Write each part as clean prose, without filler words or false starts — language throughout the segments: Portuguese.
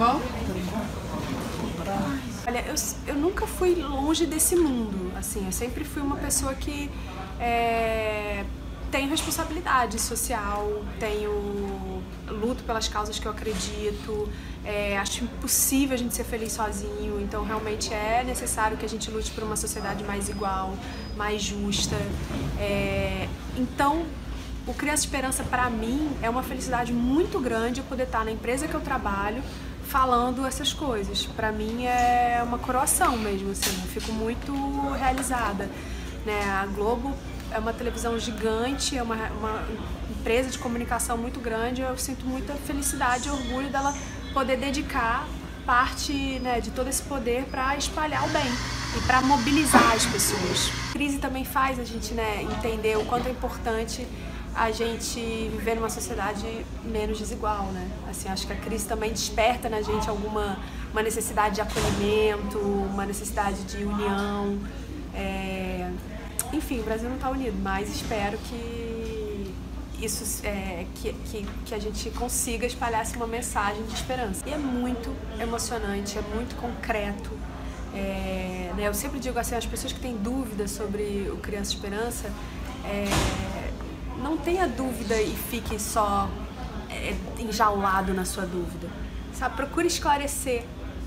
bom? Olha, eu nunca fui longe desse mundo, assim, eu sempre fui uma pessoa que tenho responsabilidade social, luto pelas causas que eu acredito, acho impossível a gente ser feliz sozinho, então realmente é necessário que a gente lute por uma sociedade mais igual, mais justa, então o Criança Esperança para mim é uma felicidade muito grande eu poder estar na empresa que eu trabalho falando essas coisas. Para mim é uma coroação mesmo, assim, eu fico muito realizada, né? A Globo é uma televisão gigante, é uma empresa de comunicação muito grande, eu sinto muita felicidade e orgulho dela poder dedicar parte, né, de todo esse poder para espalhar o bem e para mobilizar as pessoas. A crise também faz a gente, né, entender o quanto é importante a gente viver numa sociedade menos desigual, né? Assim, acho que a crise também desperta na gente uma necessidade de acolhimento, uma necessidade de união. Enfim, o Brasil não está unido, mas espero que isso que a gente consiga espalhar uma mensagem de esperança. E é muito emocionante, é muito concreto. Né? Eu sempre digo assim, as pessoas que têm dúvidas sobre o Criança Esperança, não tenha dúvida e fique só enjaulado na sua dúvida. Sabe? Procure esclarecer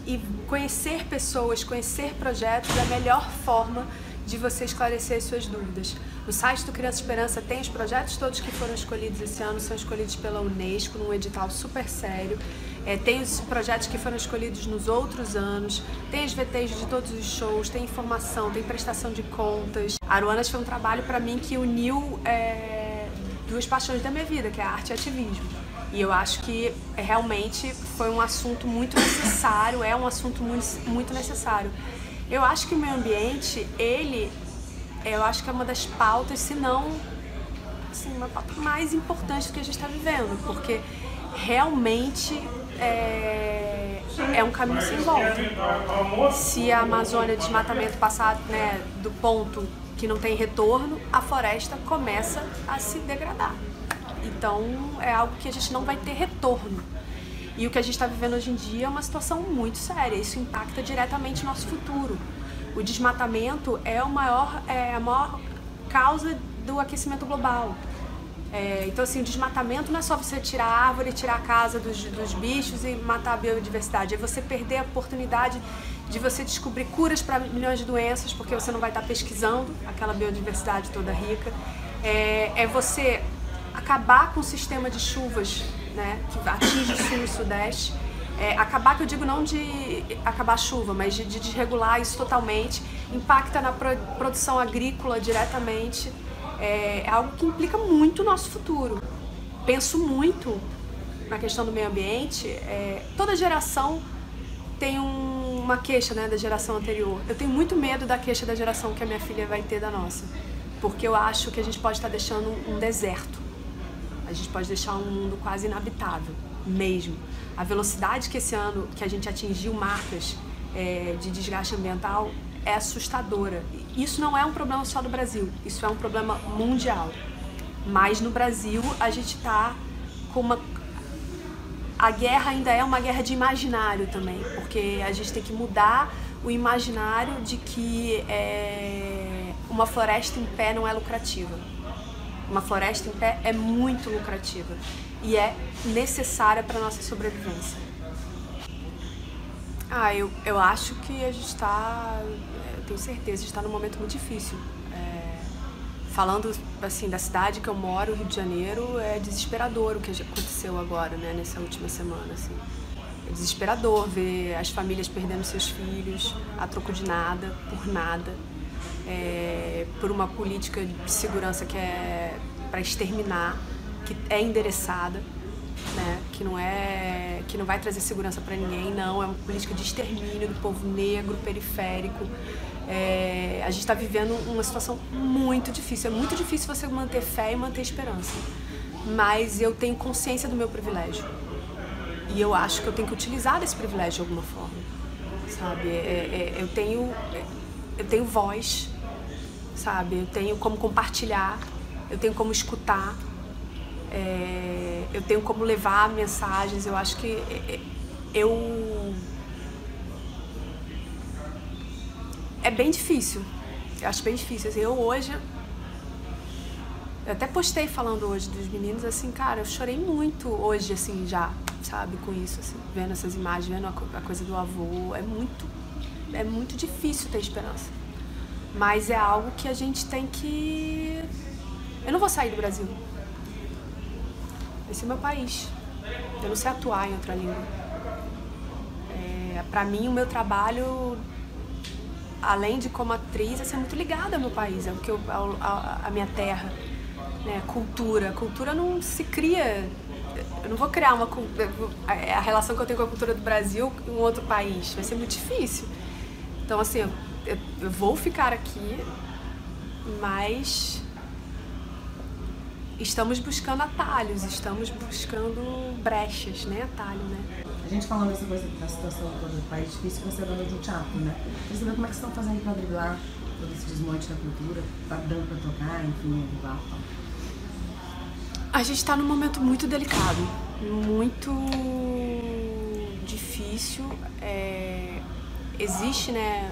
e conhecer pessoas, conhecer projetos da melhor forma de você esclarecer as suas dúvidas. No site do Criança Esperança tem os projetos todos que foram escolhidos esse ano, são escolhidos pela Unesco, num edital super sério. Tem os projetos que foram escolhidos nos outros anos, tem os VTs de todos os shows, tem informação, tem prestação de contas. A Aruanas foi um trabalho para mim que uniu duas paixões da minha vida, que é a arte e ativismo. E eu acho que realmente foi um assunto muito necessário, é um assunto muito necessário. Eu acho que o meio ambiente, eu acho que é uma das pautas, se não, assim, uma pauta mais importante do que a gente está vivendo, porque realmente é um caminho sem volta. Se a Amazônia, desmatamento passar, né, do ponto que não tem retorno, a floresta começa a se degradar. Então é algo que a gente não vai ter retorno. E o que a gente está vivendo hoje em dia é uma situação muito séria, isso impacta diretamente o nosso futuro. O desmatamento é a maior causa do aquecimento global. Então assim, o desmatamento não é só você tirar a árvore, tirar a casa dos bichos e matar a biodiversidade, é você perder a oportunidade de você descobrir curas para milhões de doenças, porque você não vai estar pesquisando aquela biodiversidade toda rica. É você acabar com o sistema de chuvas, né, que atinge o sul e sudeste, acabar, que eu digo não de acabar a chuva, mas de desregular isso totalmente, impacta na produção agrícola diretamente, é algo que implica muito o nosso futuro. Penso muito na questão do meio ambiente, toda geração tem uma queixa, né, da geração anterior. Eu tenho muito medo da queixa da geração que a minha filha vai ter da nossa, porque eu acho que a gente pode estar deixando um deserto. A gente pode deixar um mundo quase inabitável, mesmo. A velocidade que esse ano que a gente atingiu marcas de desgaste ambiental é assustadora. Isso não é um problema só do Brasil, isso é um problema mundial. Mas no Brasil a gente está com uma... A guerra ainda é uma guerra de imaginário também, porque a gente tem que mudar o imaginário de que uma floresta em pé não é lucrativa. Uma floresta em pé é muito lucrativa e é necessária para a nossa sobrevivência. Eu acho que a gente está, eu tenho certeza, a gente está num momento muito difícil. Falando assim da cidade que eu moro, Rio de Janeiro, é desesperador o que aconteceu agora, né, nessa última semana. Assim. É desesperador ver as famílias perdendo seus filhos a troco de nada, por nada. Por uma política de segurança que é para exterminar, que é endereçada, né? Que não vai trazer segurança para ninguém, não. É uma política de extermínio do povo negro, periférico. A gente está vivendo uma situação muito difícil. É muito difícil você manter fé e manter esperança. Mas eu tenho consciência do meu privilégio. E eu acho que eu tenho que utilizar esse privilégio de alguma forma. Sabe? Eu tenho voz, sabe? Eu tenho como compartilhar, eu tenho como escutar, eu tenho como levar mensagens. Eu acho que É bem difícil. Eu acho bem difícil. Assim, eu hoje... Eu até postei falando hoje dos meninos, assim, cara, eu chorei muito hoje, assim, já, sabe, com isso, assim, vendo essas imagens, vendo a coisa do avô. É muito difícil ter esperança. Mas é algo que a gente tem que... Eu não vou sair do Brasil. Esse é meu país. Eu não sei atuar em outra língua. Pra mim, o meu trabalho, além de como atriz, é ser muito ligada ao meu país, à minha terra. Né? Cultura. Cultura não se cria... Eu não vou criar uma... A relação que eu tenho com a cultura do Brasil em um outro país. Vai ser muito difícil. Então, assim, eu vou ficar aqui, mas... Estamos buscando atalhos, estamos buscando brechas, né? Atalho, né? A gente falando essa coisa da situação toda do país difícil, você é dona de um teatro, né? Quer saber como é que vocês estão fazendo para driblar todo esse desmonte da cultura, tá dando para tocar, enfim, driblar? A gente está num momento muito delicado, muito difícil. Existe, né,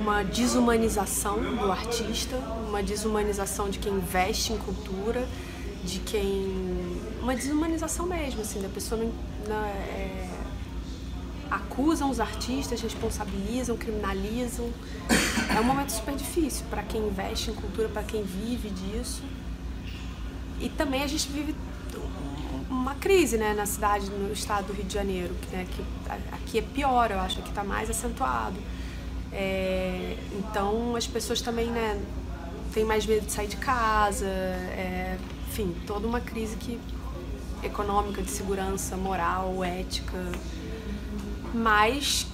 uma desumanização do artista, uma desumanização de quem investe em cultura, de quem... Uma desumanização mesmo, assim, da pessoa acusam os artistas, responsabilizam, criminalizam. É um momento super difícil para quem investe em cultura, para quem vive disso. E também a gente vive uma crise, né, na cidade, no estado do Rio de Janeiro, né, que aqui é pior, eu acho, aqui está mais acentuado. Então as pessoas também, né, têm mais medo de sair de casa, enfim, toda uma crise econômica, de segurança, moral, ética. Mas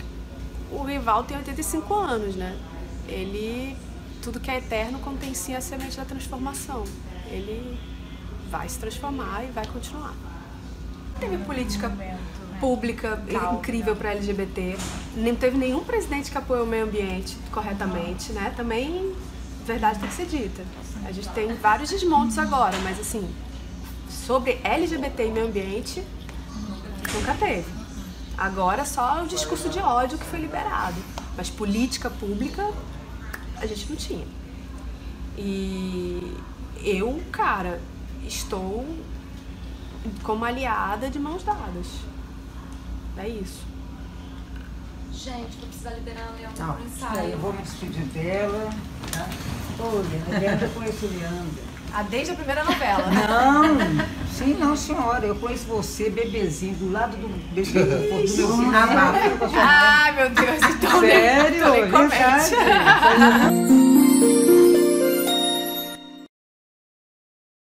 o rival tem 85 anos, né? Ele, tudo que é eterno contém sim a semente da transformação. Ele vai se transformar e vai continuar. Teve política pública incrível para LGBT, não teve nenhum presidente que apoiou o meio ambiente corretamente, né? Também, verdade tem que ser dita. A gente tem vários desmontes agora, mas assim, sobre LGBT e meio ambiente, nunca teve. Agora só o discurso de ódio que foi liberado, mas política pública a gente não tinha. E eu, cara, estou como aliada de mãos dadas. É isso. Gente, vou precisar liberar a Leandra pro ensaio. Eu vou me despedir dela. Tá? Ô, Leandra, eu conheço a Leandra. Desde a primeira novela. Não, sim, não, senhora. Eu conheço você, bebezinho, do lado do bebê. Ai, meu Deus. Então, sério?